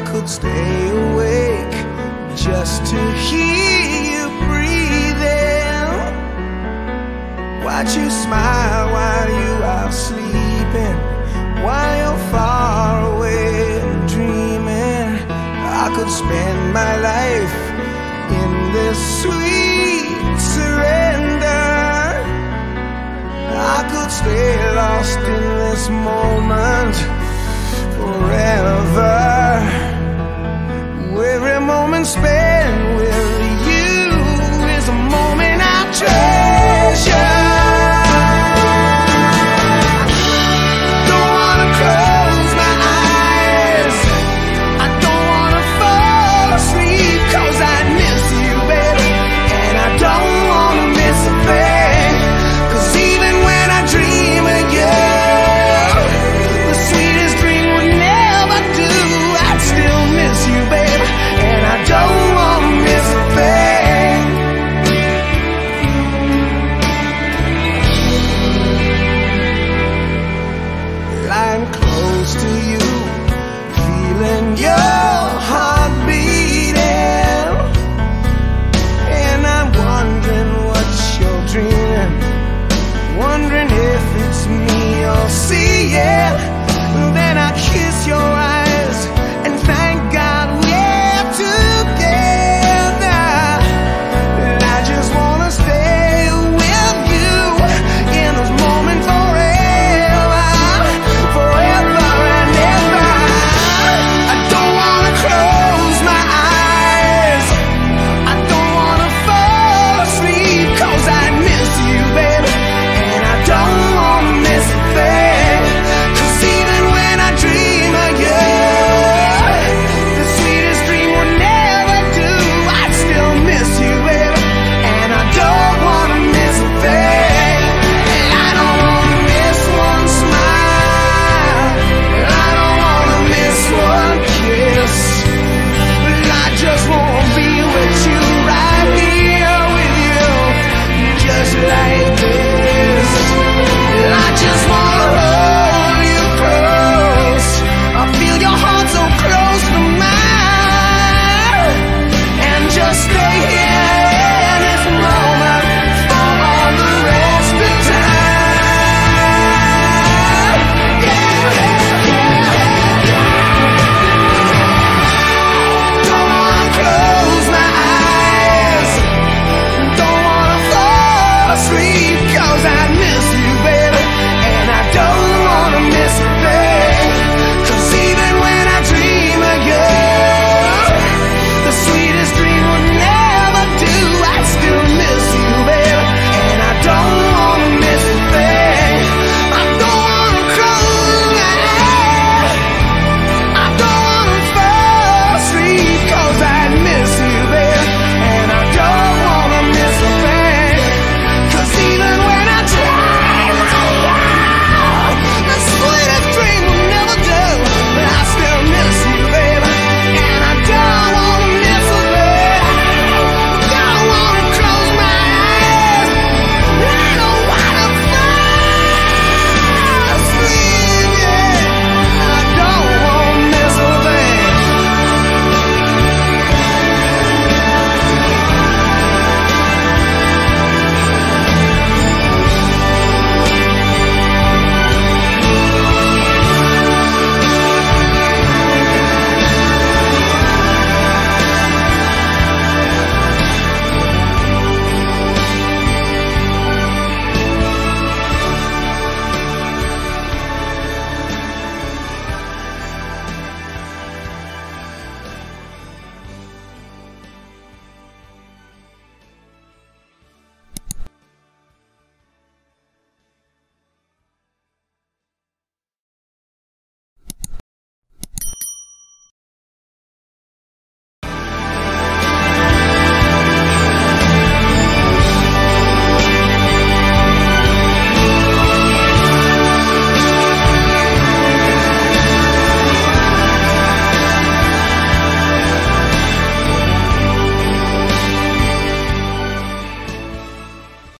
I could stay awake just to hear you breathing. Watch you smile while you are sleeping, while you're far away and dreaming. I could spend my life in this sweet surrender. I could stay lost in this moment.